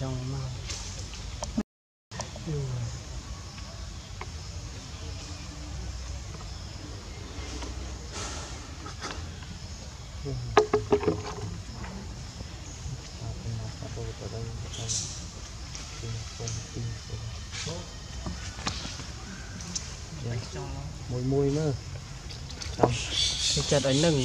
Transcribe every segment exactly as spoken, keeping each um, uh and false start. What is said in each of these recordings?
trong màu ừ. Ừ. Mùi mùi nữa trong cái chặt ấy nâng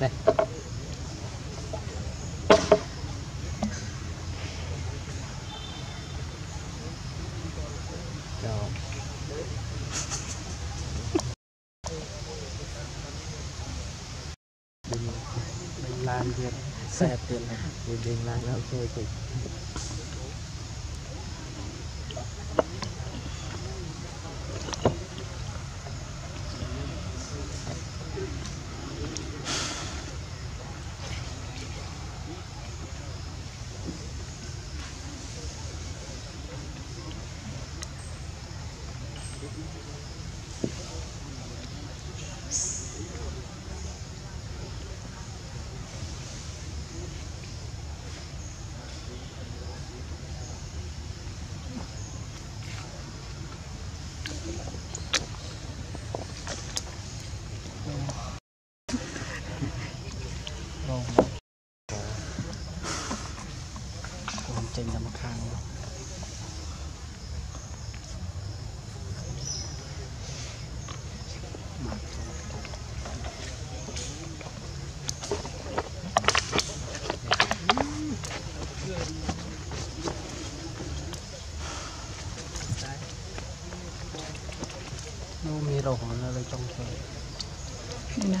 đây. Mình làm việc xẹp tiền này, mình làm nó chơi kịch. Đồ nó lên trong trời.